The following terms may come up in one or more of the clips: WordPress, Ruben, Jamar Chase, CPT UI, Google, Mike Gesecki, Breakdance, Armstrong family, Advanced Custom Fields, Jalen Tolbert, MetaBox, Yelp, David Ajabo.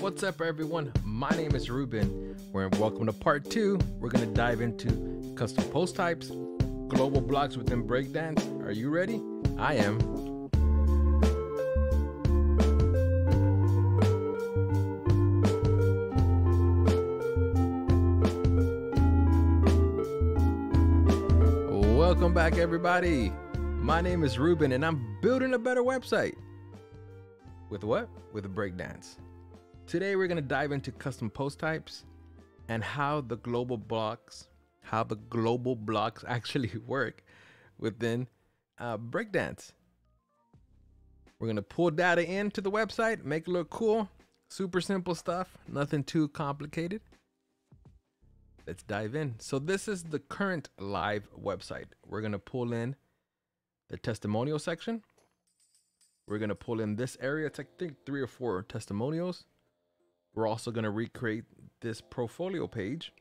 What's up everyone? My name is Ruben. Welcome to part 2. We're going to dive into custom post types, global blocks within Breakdance. Are you ready? I am. Welcome back everybody. My name is Ruben and I'm building a better website. With what? With Breakdance. Today we're gonna dive into custom post types and how the global blocks actually work within Breakdance. We're gonna pull data into the website, make it look cool. Super simple stuff, nothing too complicated. Let's dive in. So this is the current live website. We're gonna pull in the testimonial section. We're gonna pull in this area. It's, I think, 3 or 4 testimonials. We're also gonna recreate this portfolio page,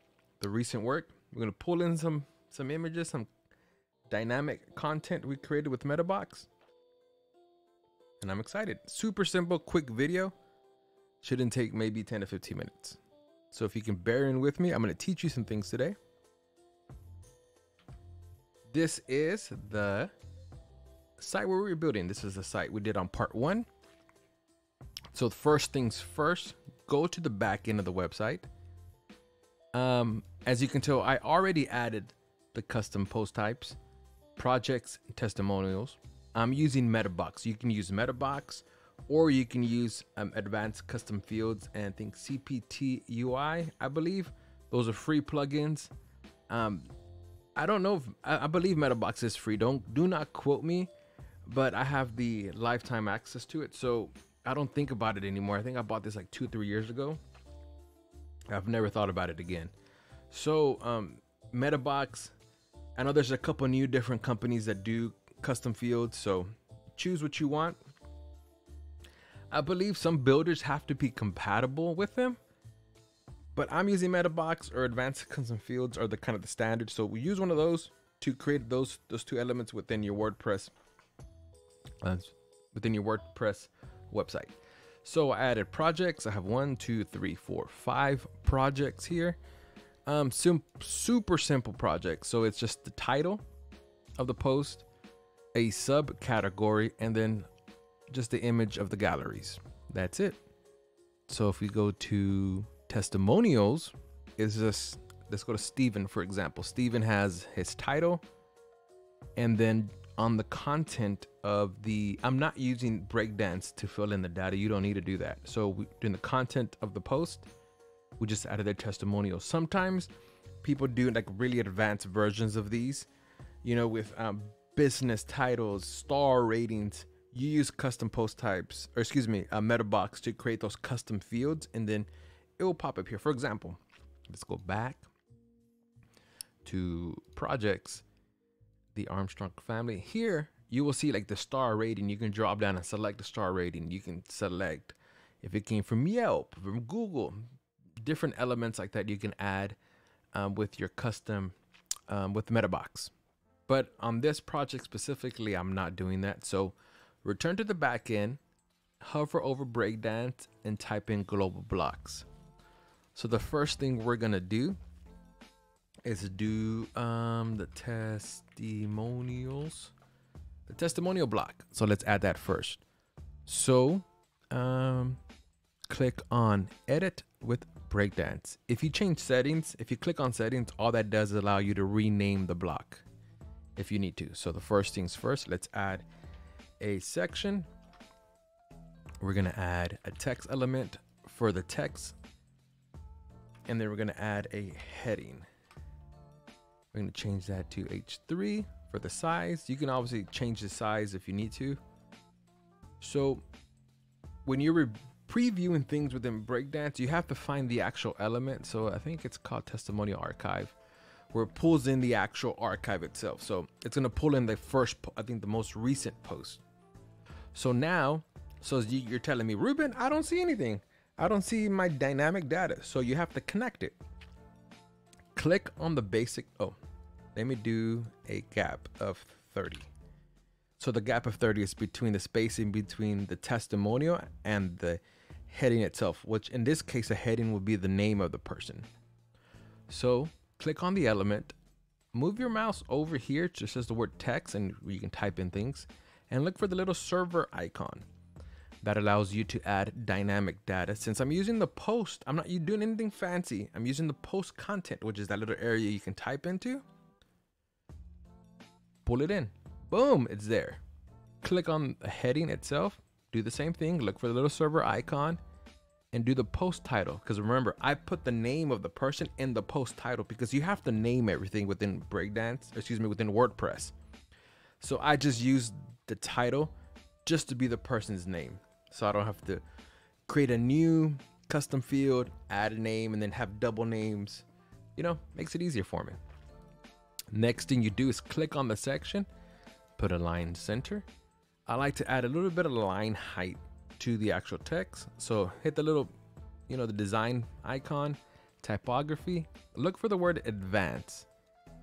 the recent work. We're gonna pull in some images, some dynamic content we created with MetaBox. And I'm excited. Super simple, quick video. Shouldn't take maybe 10 to 15 minutes. So if you can bear in with me, I'm gonna teach you some things today. This is the site where we were building. This is the site we did on part 1. So first things first, go to the back end of the website. As you can tell, I already added the custom post types, projects, and testimonials. I'm using MetaBox. You can use MetaBox or you can use Advanced Custom Fields and I think CPT UI, I believe. Those are free plugins. I don't know if, I believe MetaBox is free. Do not quote me. But I have the lifetime access to it, so I don't think about it anymore. I think I bought this like 2-3 years ago. I've never thought about it again. So MetaBox, I know there's a couple new different companies that do custom fields, so choose what you want. I believe some builders have to be compatible with them, but I'm using MetaBox or Advanced Custom Fields are the kind of the standard. So we use one of those to create those 2 elements within your WordPress. Website. So I added projects. I have 1, 2, 3, 4, 5 projects here. Super simple projects. So it's just the title of the post, a subcategory, and then just the image of the galleries. That's it. So if we go to testimonials, let's go to Steven, for example. Steven has his title, and then on the content of the, I'm not using Breakdance to fill in the data. You don't need to do that. So during the content of the post, we just added their testimonials. Sometimes people do like really advanced versions of these, you know, with business titles, star ratings. You use custom post types, or excuse me, MetaBox to create those custom fields, and then it will pop up here. For example, let's go back to projects. The Armstrong family. Here you will see like the star rating. You can drop down and select the star rating. You can select if it came from Yelp, from Google, different elements like that you can add with your custom with MetaBox. But on this project specifically, I'm not doing that. So return to the back end, hover over Breakdance, and type in global blocks. So the first thing we're gonna do is do the testimonials, the testimonial block. So let's add that first. So click on edit with Breakdance. If you change settings, if you click on settings, all that does is allow you to rename the block if you need to. So the first things first, let's add a section. We're gonna add a text element for the text, and then we're gonna add a heading. We're going to change that to H3 for the size. You can obviously change the size if you need to. So when you're previewing things within Breakdance, you have to find the actual element. So I think it's called testimonial archive, where it pulls in the actual archive itself. So it's going to pull in the first, I think the most recent post. So now, so you're telling me, Ruben, I don't see anything. I don't see my dynamic data. So you have to connect it. Click on the basic. Oh, let me do a gap of 30. So the gap of 30 is between the spacing between the testimonial and the heading itself, which in this case, a heading will be the name of the person. So click on the element, move your mouse over here, just says the word text, and you can type in things, and look for the little server icon. That allows you to add dynamic data. Since I'm using the post, I'm not doing anything fancy. I'm using the post content, which is that little area you can type into. Pull it in. Boom, it's there. Click on the heading itself. Do the same thing. Look for the little server icon and do the post title. Because remember, I put the name of the person in the post title because you have to name everything within Breakdance, within WordPress. So I just used the title just to be the person's name. So I don't have to create a new custom field, add a name, and then have double names. You know, makes it easier for me. Next thing you do is click on the section, put a line center. I like to add a little bit of line height to the actual text. So hit the little, you know, the design icon, typography, look for the word advanced.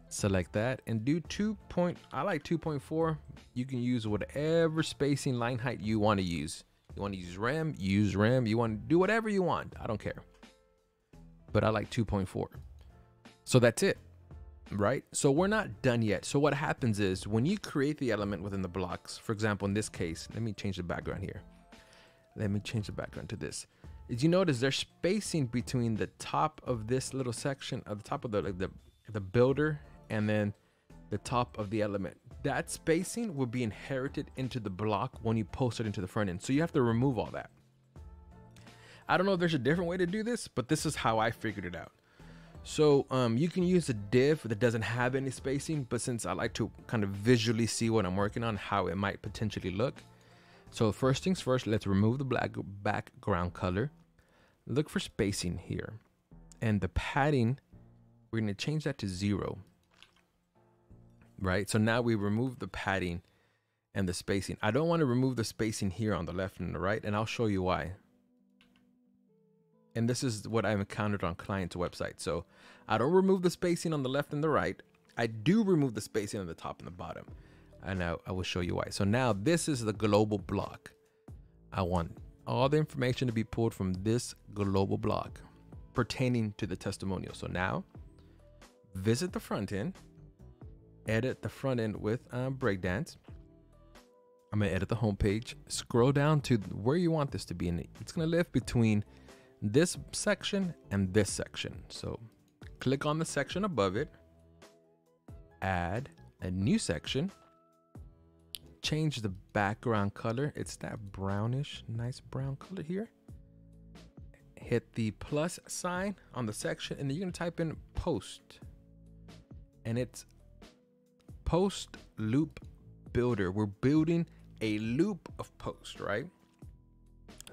Select that and do 2. I like 2.4. You can use whatever spacing line height you want to use. You want to use rem, you want to do whatever you want. I don't care, but I like 2.4. So that's it, right? So we're not done yet. So what happens is when you create the element within the blocks, for example, in this case, let me change the background here. Let me change the background to this. Did you notice there's spacing between the top of this little section at the top of the builder and then the top of the element. That spacing will be inherited into the block when you post it into the front end. So you have to remove all that. I don't know if there's a different way to do this, but this is how I figured it out. So you can use a div that doesn't have any spacing, but since I like to kind of visually see what I'm working on, how it might potentially look. So first things first, let's remove the black background color. Look for spacing here and the padding. We're going to change that to 0, right? So now we remove the padding and the spacing. I don't want to remove the spacing here on the left and the right, and I'll show you why. And this is what I've encountered on clients' websites. So I don't remove the spacing on the left and the right. I do remove the spacing on the top and the bottom, and I will show you why. So now this is the global block. I want all the information to be pulled from this global block pertaining to the testimonial. So now, visit the front end, edit the front end with Breakdance. I'm going to edit the homepage, scroll down to where you want this to be. And it's going to live between this section and this section. So click on the section above it, add a new section, change the background color. It's that brownish, nice brown color here. Hit the plus sign on the section and then you're going to type in post. And it's post loop builder. We're building a loop of posts, right?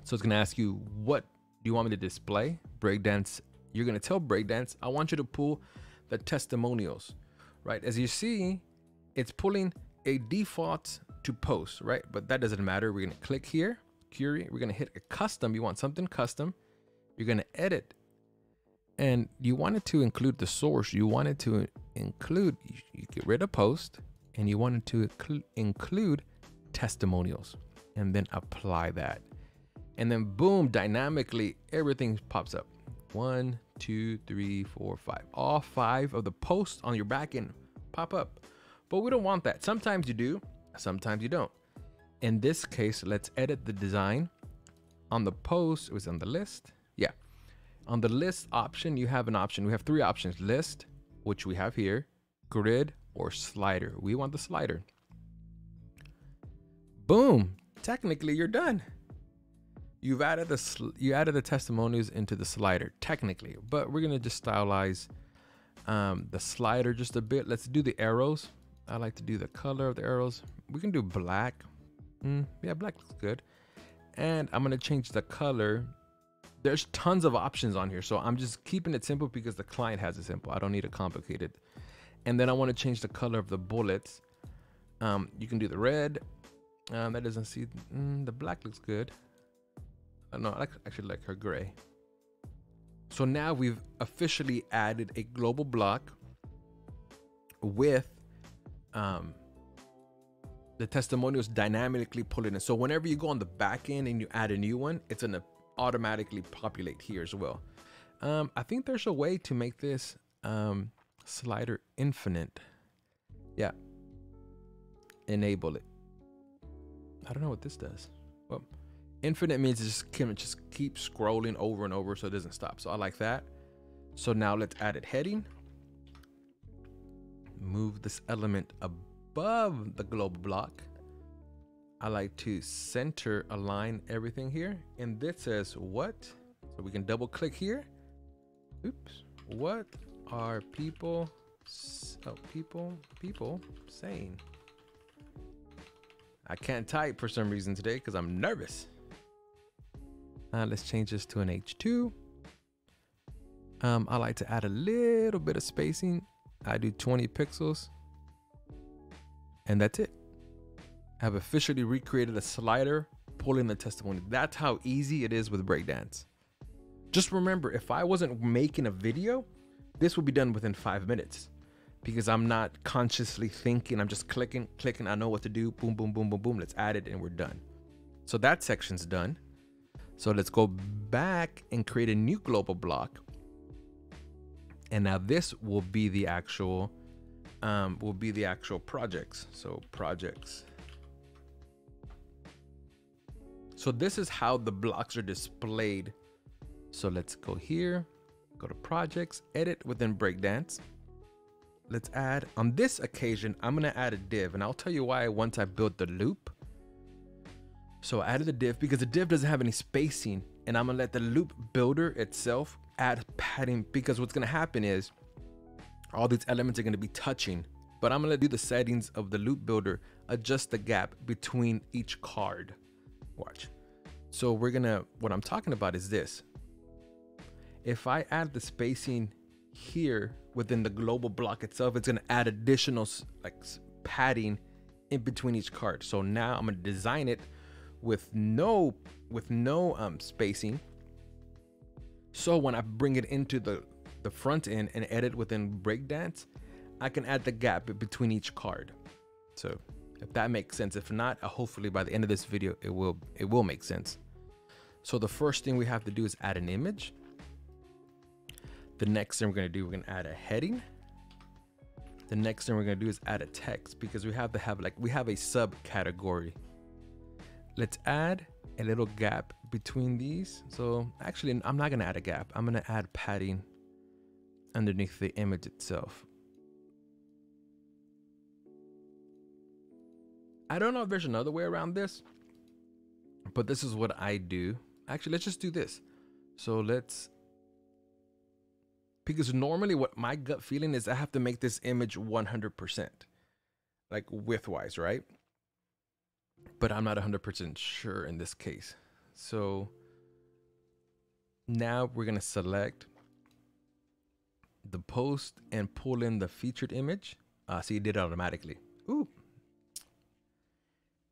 So it's going to ask you, what do you want me to display? Breakdance. You're going to tell Breakdance, I want you to pull the testimonials, right? As you see, it's pulling a default to post, right? But that doesn't matter. We're going to click here, query. We're going to hit a custom. You want something custom. You're going to edit. And you wanted to include the source. You wanted to include, you get rid of post, and you wanted to include testimonials, and then apply that. And then boom, dynamically, everything pops up. 1, 2, 3, 4, 5. All 5 of the posts on your back end pop up. But we don't want that. Sometimes you do, sometimes you don't. In this case, let's edit the design. On the post, it was on the list. Yeah. On the list option, you have an option. We have 3 options: list, which we have here, grid, or slider. We want the slider. Boom. Technically, you're done. You've added you added the testimonials into the slider, technically, but we're going to just stylize the slider just a bit. Let's do the arrows. I like to do the color of the arrows. We can do black. Yeah, black looks good. And I'm going to change the color. There's tons of options on here. So I'm just keeping it simple because the client has it simple. I don't need it complicated. And then I want to change the color of the bullets. You can do the red. That doesn't see, the black looks good. No, I actually like her gray. So now we've officially added a global block with the testimonials dynamically pulling in. So whenever you go on the back end and you add a new one, it's an automatically populate here as well. I think there's a way to make this slider infinite. Yeah, enable it. I don't know what this does. Well, infinite means it just can just keep scrolling over and over, so it doesn't stop. So I like that. So now let's add it heading. Move this element above the global block. I like to center align everything here. And this says what? So we can double click here. Oops. What are people? Oh, people saying. I can't type for some reason today because I'm nervous. Let's change this to an H2. I like to add a little bit of spacing. I do 20 pixels. And that's it. I've officially recreated a slider pulling the testimony. That's how easy it is with Breakdance. Just remember, if I wasn't making a video, this would be done within 5 minutes. Because I'm not consciously thinking, I'm just clicking, clicking, I know what to do, boom, boom, boom, boom, boom, let's add it and we're done. So that section's done. So let's go back and create a new global block. And now this will be the actual, projects. So projects. So this is how the blocks are displayed. So let's go here, go to projects, edit within Breakdance. Let's add, on this occasion, I'm gonna add a div, and I'll tell you why once I build the loop. So I added the div because the div doesn't have any spacing, and I'm gonna let the loop builder itself add padding, because what's gonna happen is all these elements are gonna be touching, but I'm gonna do the settings of the loop builder, adjust the gap between each card. Watch. So we're gonna, what I'm talking about is this. If I add the spacing here within the global block itself, it's going to add additional like padding in between each card. So now I'm going to design it with no spacing. So when I bring it into the front end and edit within Breakdance, I can add the gap between each card. So if that makes sense, if not, hopefully by the end of this video, it will make sense. So the first thing we have to do is add an image. The next thing we're going to do, we're going to add a heading. The next thing we're going to do is add a text, because we have to have like, we have a subcategory. Let's add a little gap between these. So actually, I'm not going to add a gap. I'm going to add padding underneath the image itself. I don't know if there's another way around this, but this is what I do. Actually, let's just do this. So let's, because normally what my gut feeling is I have to make this image 100%, like width wise, right? But I'm not 100% sure in this case. So now we're going to select the post and pull in the featured image. So you did it automatically. Ooh.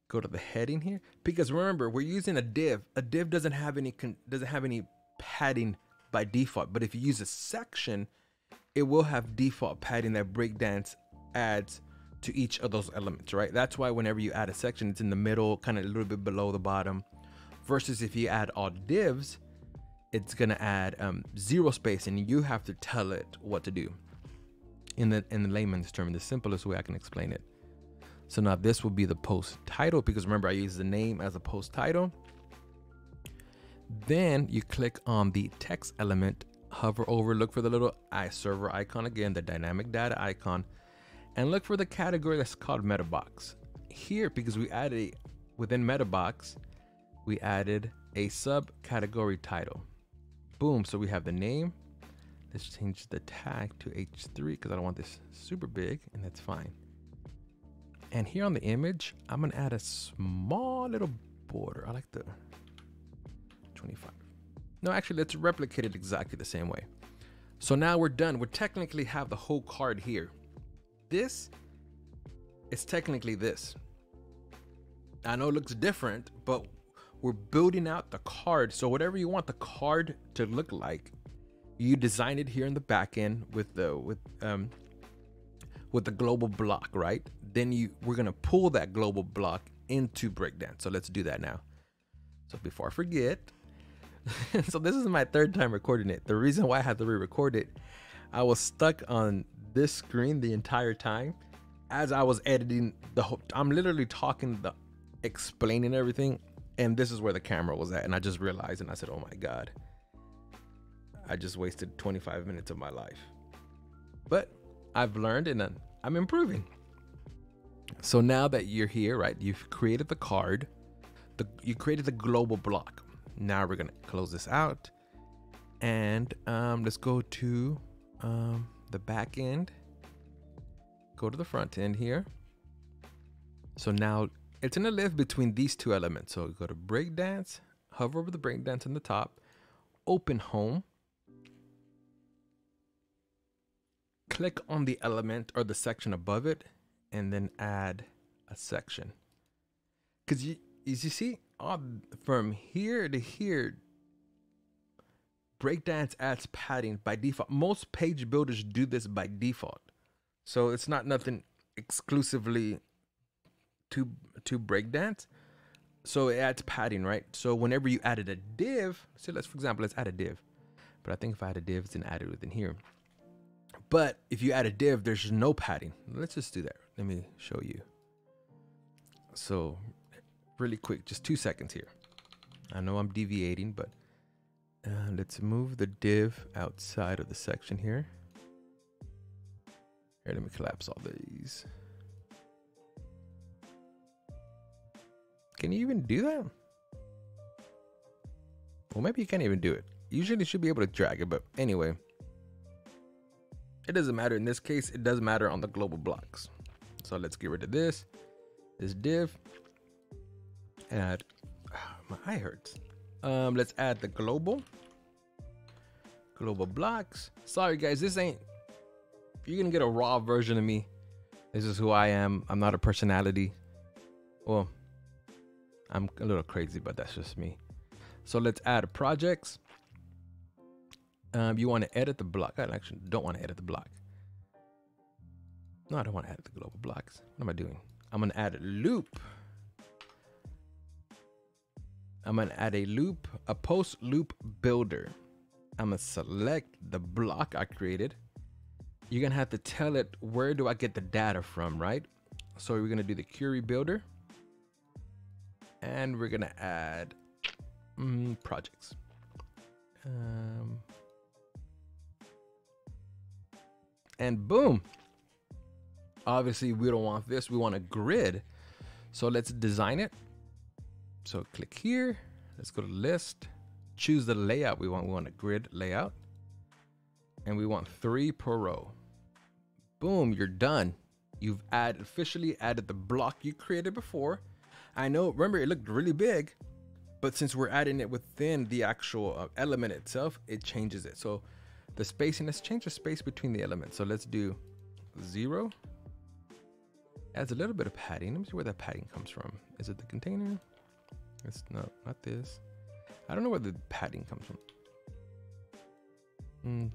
Go to the heading here, because remember we're using a div. A div doesn't have any padding by default, but if you use a section, it will have default padding that Breakdance adds to each of those elements, right? That's why whenever you add a section, it's in the middle, kind of a little bit below the bottom, versus if you add all divs, it's gonna add zero space, and you have to tell it what to do. In the layman's term, the simplest way I can explain it. So now this will be the post title, because remember I use the name as a post title. Then you click on the text element, hover over, look for the little iServer icon again, the dynamic data icon, and look for the category that's called MetaBox. Here, because we added, within MetaBox, we added a subcategory title. Boom, so we have the name. Let's change the tag to H3 because I don't want this super big, and that's fine. And here on the image, I'm gonna add a small little border. I like the 25. No, actually, let's replicate it exactly the same way. So now we're done. We technically have the whole card here. This is technically this. I know it looks different, but we're building out the card. So whatever you want the card to look like, you design it here in the back end with the global block, right? Then we're gonna pull that global block into Breakdance. So let's do that now. So before I forget. So this is my third time recording it. The reason why I had to re-record it, I was stuck on this screen the entire time as I was editing the whole, I'm literally talking, explaining everything. And this is where the camera was at. And I just realized, and I said, oh my God, I just wasted 25 minutes of my life. But I've learned and I'm improving. So now that you're here, right, you've created the card, you created the global block. Now we're going to close this out and let's go to the back end, go to the front end here. So now it's in a lift between these two elements. So go to Breakdance, hover over the Breakdance on the top, open Home, click on the element or the section above it, and then add a section. Because as you see, from here to here, Breakdance adds padding by default. Most page builders do this by default. So it's not nothing exclusively to Breakdance. So it adds padding, right? So whenever you added a div, so let's, for example, let's add a div. But I think if I add a div, it's then added within here. But if you add a div, there's no padding. Let's just do that. Let me show you. So really quick, just 2 seconds here. I know I'm deviating, but let's move the div outside of the section here. Here, let me collapse all these. Can you even do that? Well, maybe you can't even do it. Usually you should be able to drag it, but anyway, it doesn't matter. In this case, it does matter on the global blocks. So let's get rid of this div. Add, my eye hurts. Let's add the global blocks. Sorry guys, this ain't, you're gonna get a raw version of me. This is who I am. I'm not a personality. Well, I'm a little crazy, but that's just me. So let's add projects. You want to edit the block. I actually don't want to edit the block. No, I don't want to edit the global blocks. What am I doing? I'm going to add a loop. I'm going to add a loop, a post loop builder. I'm going to select the block I created. You're going to have to tell it, where do I get the data from, right? So we're going to do the query builder. And we're going to add projects. And boom. Obviously we don't want this. We want a grid. So let's design it. So click here. Let's go to list. Choose the layout we want. We want a grid layout. And we want 3 per row. Boom, you're done. You've officially added the block you created before. I know, remember it looked really big, but since we're adding it within the actual element itself, it changes it. So the spacing, let's change the space between the elements. So let's do 0. Adds a little bit of padding. Let me see where that padding comes from. Is it the container? It's not this. I don't know where the padding comes from.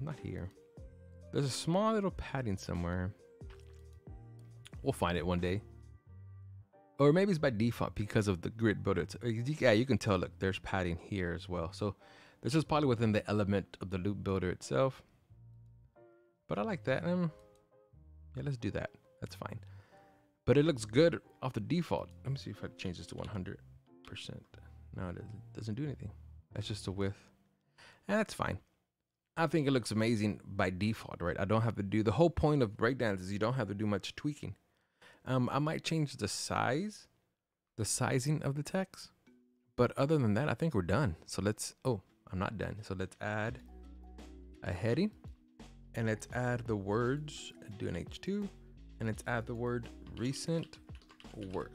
Not here. There's a small little padding somewhere. We'll find it one day. Or maybe it's by default because of the grid builder. Yeah, you can tell, look, there's padding here as well. So this is probably within the element of the loop builder itself. But I like that. Yeah, let's do that. That's fine. But it looks good off the default. Let me see if I change this to 100%. No, it doesn't do anything. That's just the width. And that's fine. I think it looks amazing by default, right? I don't have to do, the whole point of Breakdance is you don't have to do much tweaking. I might change the size, the sizing of the text, but other than that, I think we're done. So let's, oh, I'm not done. So let's add a heading and let's add the words, do an H2 and let's add the word recent work.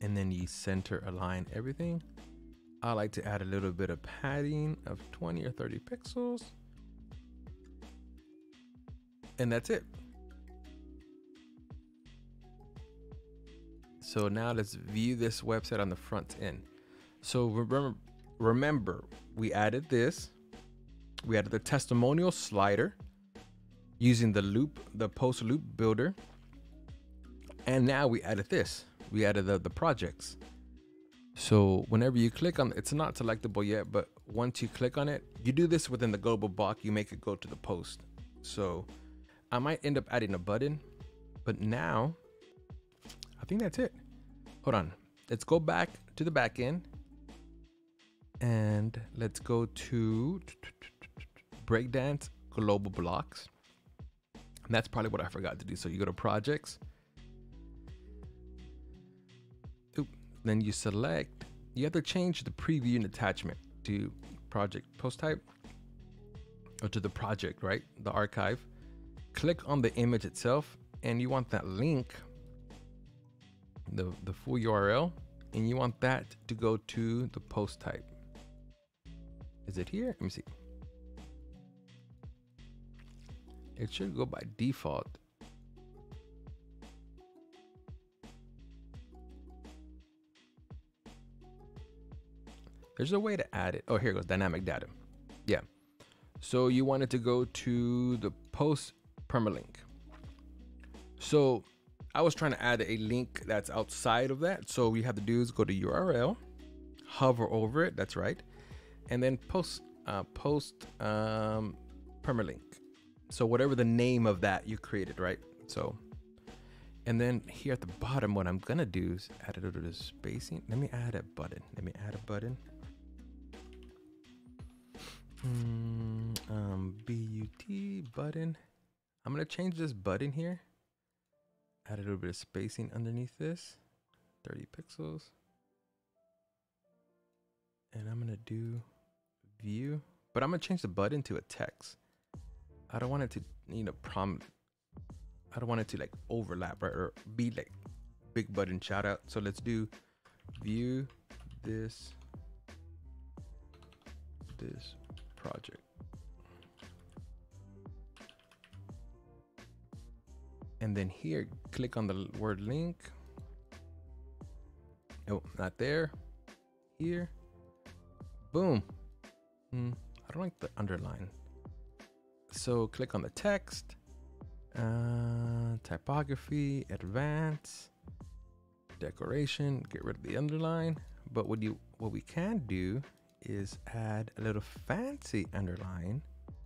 And then you center align everything. I like to add a little bit of padding of 20 or 30 pixels. And that's it. So now let's view this website on the front end. So remember, we added this. We added the testimonial slider using the loop, the post loop builder. And now we added this. We added the projects. So whenever you click on, it's not selectable yet, but once you click on it, you do this within the global block, you make it go to the post. So I might end up adding a button, but now I think that's it. Hold on. Let's go back to the back end and let's go to Breakdance global blocks. And that's probably what I forgot to do. So you go to projects. Then you select, you have to change the preview and attachment to project post type or to the project, right? The archive. Click on the image itself and you want that link, the full URL, and you want that to go to the post type. Is it here? Let me see. It should go by default. There's a way to add it. Oh, here it goes, dynamic data. Yeah. So you want it to go to the post permalink. So I was trying to add a link that's outside of that. So what you have to do is go to URL, hover over it. That's right. And then post, permalink. So whatever the name of that you created, right? So, and then here at the bottom, what I'm going to do is add it to the spacing. Let me add a button. Let me add a button. BUT button. I'm going to change this button here. Add a little bit of spacing underneath this, 30 pixels. And I'm going to do view, but I'm going to change the button to a text. I don't want it to, you know, prompt. I don't want it to like overlap, right? Or be like big button shout out. So let's do view this project. And then here, click on the word link. Oh, not there. Here. Boom. I don't like the underline. So click on the text. Typography, advanced, decoration, get rid of the underline. But what we can do is add a little fancy underline.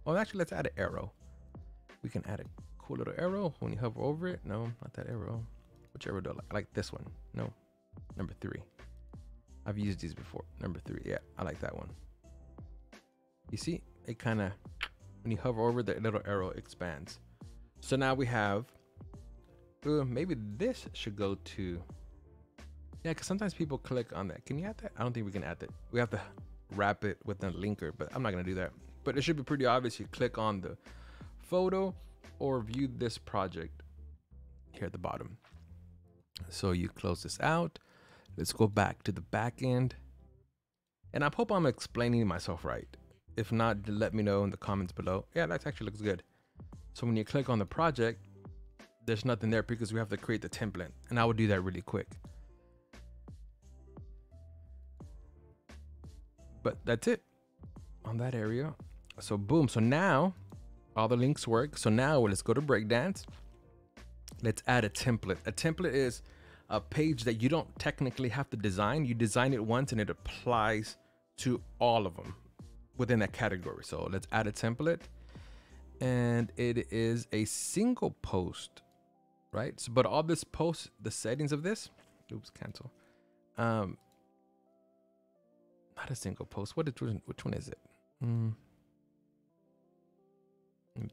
Oh, actually, let's add an arrow. We can add a cool little arrow when you hover over it. No, not that arrow. Which arrow do I like? I like this one. No, number 3. I've used these before. Number 3. Yeah, I like that one. You see, it kind of, when you hover over, the little arrow expands. So now we have, maybe this should go to, yeah, because sometimes people click on that. Can you add that? I don't think we can add that. We have to wrap it with a linker, but I'm not going to do that. But it should be pretty obvious. You click on the photo or view this project here at the bottom. So you close this out. Let's go back to the back end. And I hope I'm explaining myself right. If not, let me know in the comments below. Yeah, that actually looks good. So when you click on the project, there's nothing there because we have to create the template, and I would do that really quick. But that's it on that area. So boom. So now all the links work. So now let's go to Breakdance. Let's add a template. A template is a page that you don't technically have to design. You design it once and it applies to all of them within that category. So let's add a template. And it is a single post, right? So, but all this post, the settings of this, oops, cancel. Not a single post. What is, which one is it? Let me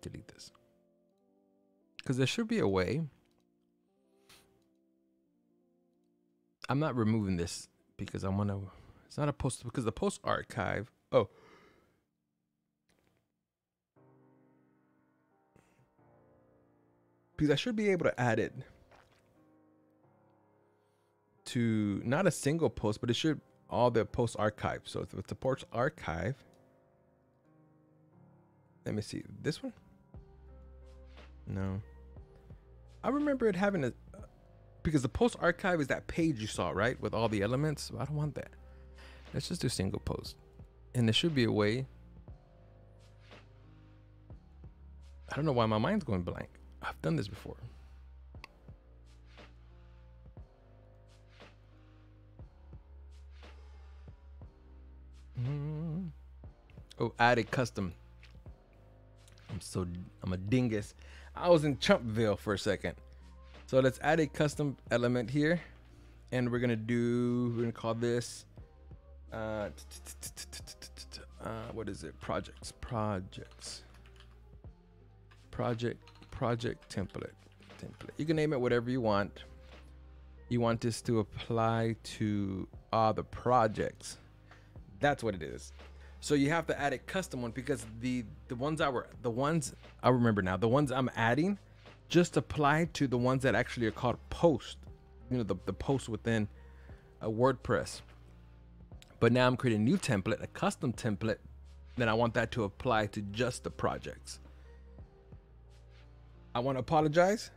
delete this. Because there should be a way. I'm not removing this because I want to, it's not a post because the post archive, oh. Because I should be able to add it to not a single post, but it should all the post archive. So it's the post archive. Let me see this one. No, I remember it having a, because the post archive is that page you saw, right? With all the elements. I don't want that. Let's just do single post. And there should be a way. I don't know why my mind's going blank. I've done this before. Oh, add a custom. I'm a dingus. I was in Chumpville for a second. So let's add a custom element here, and we're gonna do, we're gonna call this, what is it? Project template. You can name it whatever you want. You want this to apply to all the projects. That's what it is. So you have to add a custom one, because the ones I'm adding just apply to the ones that actually are called post, you know, the post within a WordPress. But now I'm creating a new template, a custom template, then I want that to apply to just the projects. I want to apologize.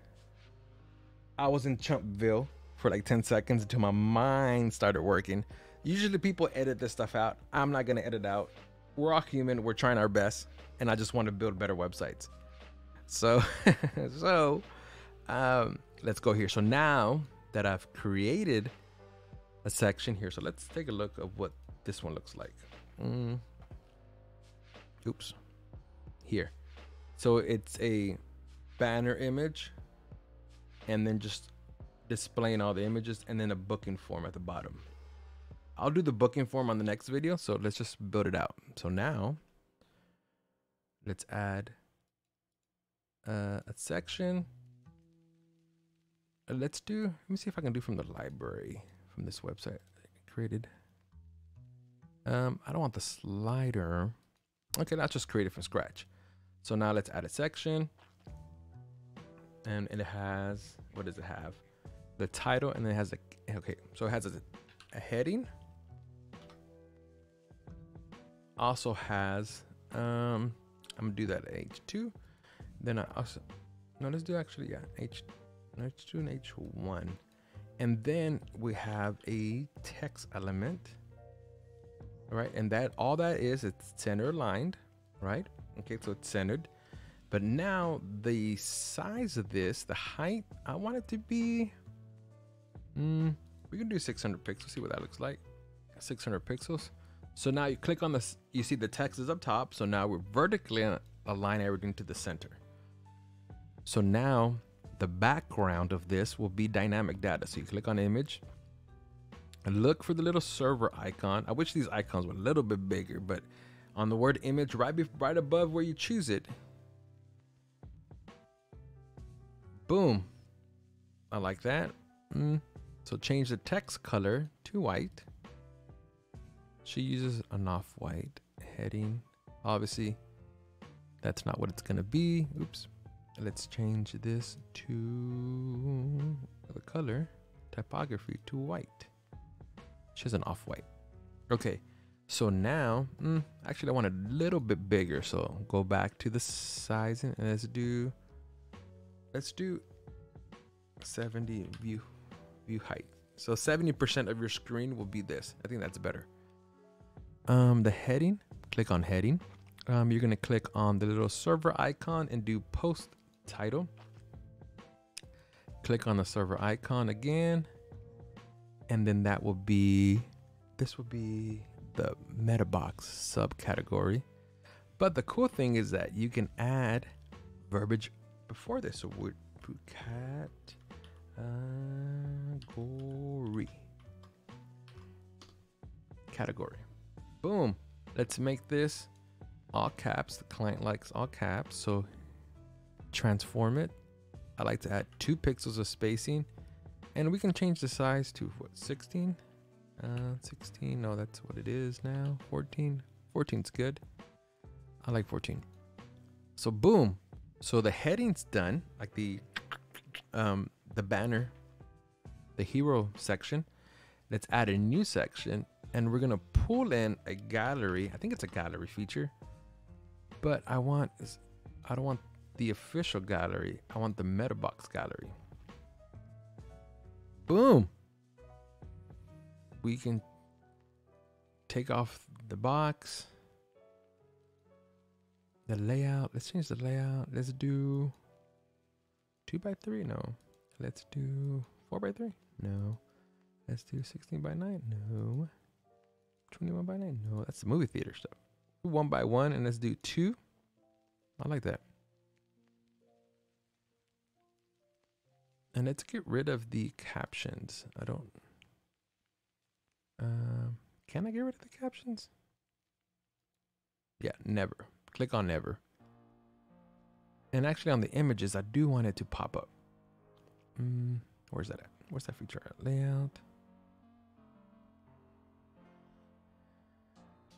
I was in Chumpville for like 10 seconds until my mind started working. Usually people edit this stuff out. I'm not gonna edit out. We're all human, we're trying our best, and I just want to build better websites. So, let's go here. So now that I've created a section here, so let's take a look at what this one looks like. Oops, here. So it's a banner image, and then just displaying all the images, and then a booking form at the bottom. I'll do the booking form on the next video, so let's just build it out. So now, let's add a section. Let's do, let me see if I can do from the library, from this website I created. I don't want the slider. Okay, let's just create it from scratch. So now let's add a section. And it has, what does it have? The title, and then it has a, okay, so it has a heading. Also has I'm gonna do that at H2, then I also, no, let's do actually, yeah, H2 and H1, and then we have a text element, right? And that, all that is, it's center aligned, right? Okay, so it's centered, but now the size of this, the height, I want it to be we can do 600 pixels, see what that looks like. 600 pixels. So now you click on this, you see the text is up top. So now we're vertically aligning everything to the center. So now the background of this will be dynamic data. So you click on image and look for the little server icon. I wish these icons were a little bit bigger, but on the word image, right above where you choose it. Boom. I like that. So change the text color to white. She uses an off-white heading. Obviously, that's not what it's gonna be. Oops. Let's change this to the color typography to white. She has an off-white. Okay, so now, actually I want a little bit bigger. So go back to the sizing and let's do 70 view height. So 70% of your screen will be this. I think that's better. The heading, click on heading. You're gonna click on the little server icon and do post title. Click on the server icon again. And then that will be, this will be the MetaBox subcategory. But the cool thing is that you can add verbiage before this. So would cat, category. Boom. Let's make this all caps. The client likes all caps, so transform it. I like to add 2 pixels of spacing, and we can change the size to what, 16? 16, no, that's what it is now. 14. 14's good. I like 14. So boom. So the heading's done, like the banner, the hero section. Let's add a new section, and we're gonna pull in a gallery. I think it's a gallery feature, but I don't want the official gallery. I want the MetaBox gallery. Boom. We can take off the box, the layout. Let's change the layout. Let's do 2x3, no. Let's do 4x3, no. Let's do 16x9, no. 21 by 9? No, that's the movie theater stuff. 1 by 1, and let's do 2. I like that. And let's get rid of the captions. I don't. Can I get rid of the captions? Yeah, never. Click on never. And actually on the images, I do want it to pop up. Where's that at? Where's that feature at? Layout.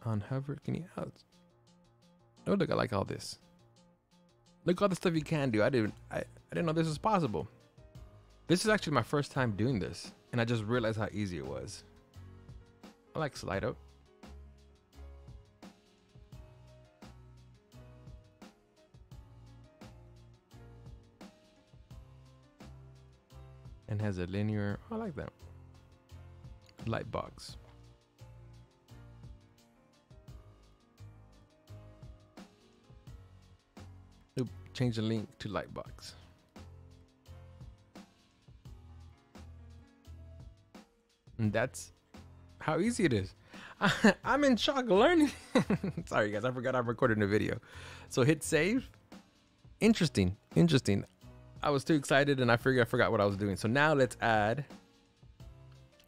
On hover, can you out? Oh, look, I like all this. Look all the stuff you can do. I didn't know this was possible. This is actually my first time doing this, and I just realized how easy it was. I like Slido. And has a linear, I like that. Lightbox. Oop, change the link to Lightbox. And that's how easy it is. I'm in shock learning. Sorry guys, I forgot I'm recording a video. So hit save. Interesting, interesting. I was too excited and I figured I forgot what I was doing. So now let's add.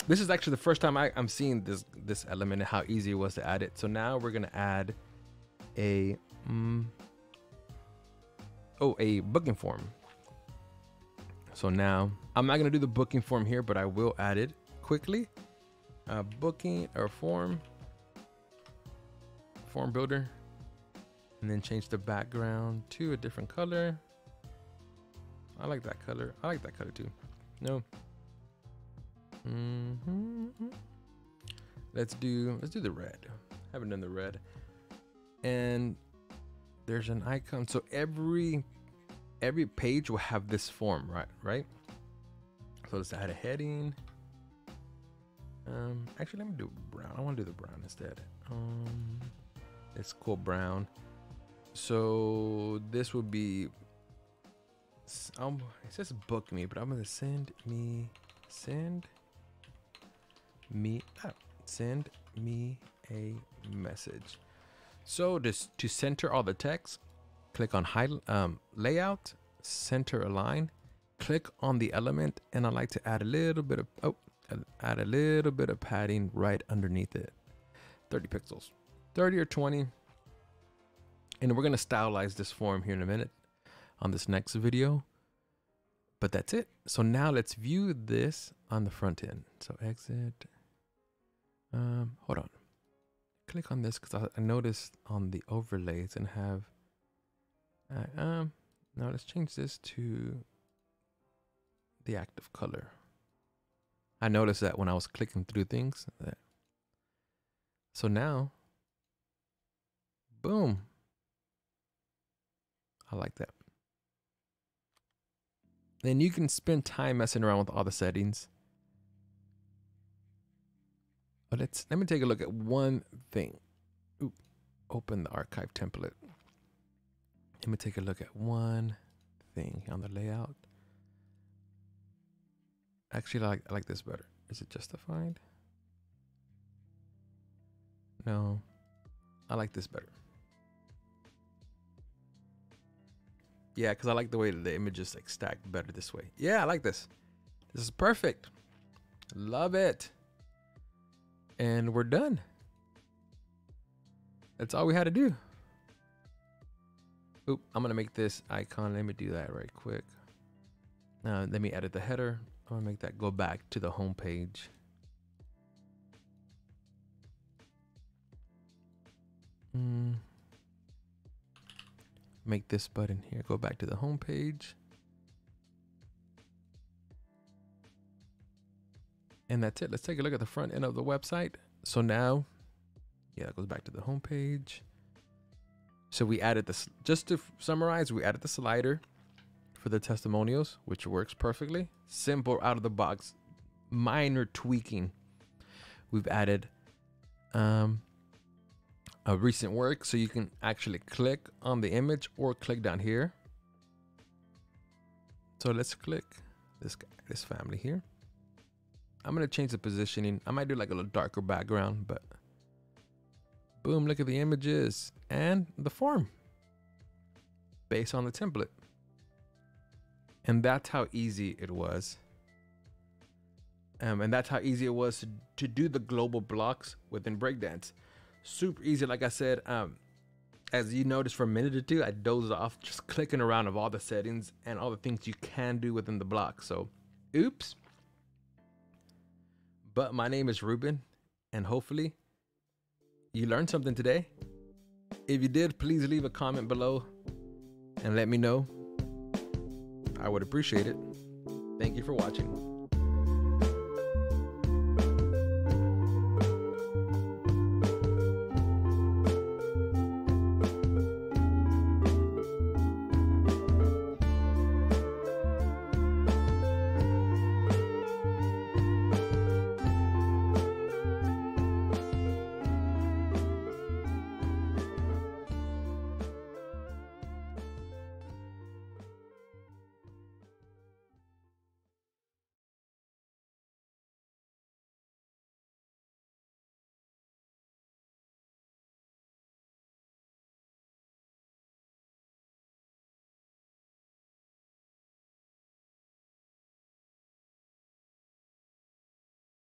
This is actually the first time I'm seeing this element and how easy it was to add it. So now we're gonna add a booking form. So now I'm not gonna do the booking form here, but I will add it quickly. Booking or form builder, and then change the background to a different color. I like that color. I like that color too. No. Let's do the red. Haven't done the red. And there's an icon. So every page will have this form, right? So let's add a heading. Actually, let me do brown. I want to do the brown instead. Let's call brown. So this will be. It says book me, but I'm gonna send me a message. So just to center all the text, click on layout, center align, click on the element, and I like to add a little bit of padding right underneath it. 30 pixels, 30 or 20. And we're gonna stylize this form here in a minute. On this next video, but that's it. So now let's view this on the front end. So exit, hold on, click on this because I noticed on the overlays and have, now let's change this to the active color. I noticed that when I was clicking through things. So now, boom, I like that. Then you can spend time messing around with all the settings. But let me take a look at one thing. Oop, open the archive template. Let me take a look at one thing on the layout. Actually, I like this better. Is it justified? No, I like this better. Yeah, because I like the way the images like stack better this way. Yeah, I like this. This is perfect. Love it. And we're done. That's all we had to do. Oop, I'm going to make this icon. Let me do that right quick. Now, let me edit the header. I'm going to make that go back to the home page. Make this button here go back to the home page, and that's it. Let's take a look at the front end of the website. So now, yeah, it goes back to the home page. So we added this, just to summarize, we added the slider for the testimonials, which works perfectly. Simple, out of the box, minor tweaking. We've added a recent work, so you can actually click on the image or click down here. So let's click this guy, this family here. I'm gonna change the positioning. I might do like a little darker background, but Boom, look at the images and the form based on the template. And that's how easy it was. And that's how easy it was to do the global blocks within Breakdance. Super easy. Like I said, as you notice for a minute or two, I dozed off just clicking around of all the settings and all the things you can do within the block. So, oops. But my name is Ruben, and hopefully you learned something today. If you did, please leave a comment below and let me know. I would appreciate it. Thank you for watching.